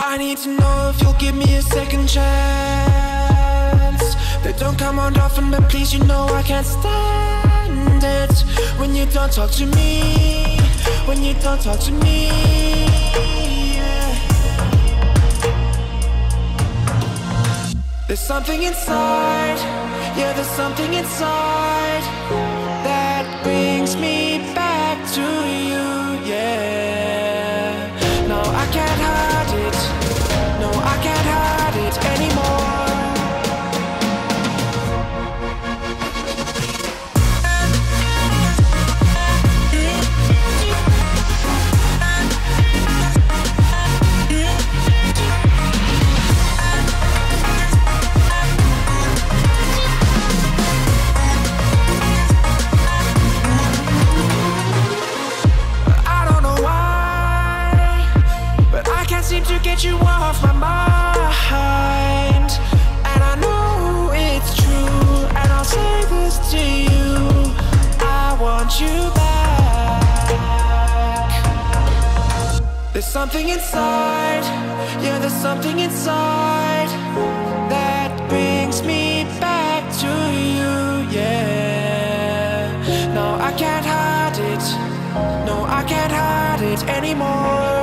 I need to know if you'll give me a second chance. They don't come on often, but please, you know I can't stand it when you don't talk to me, when you don't talk to me, yeah. There's something inside, yeah, there's something inside that brings me back to you, yeah. No, I can't hide it. No, I can't hide it anymore. To get you off my mind, and I know it's true, and I'll say this to you, I want you back. There's something inside, yeah, there's something inside that brings me back to you, yeah. No, I can't hide it. No, I can't hide it anymore.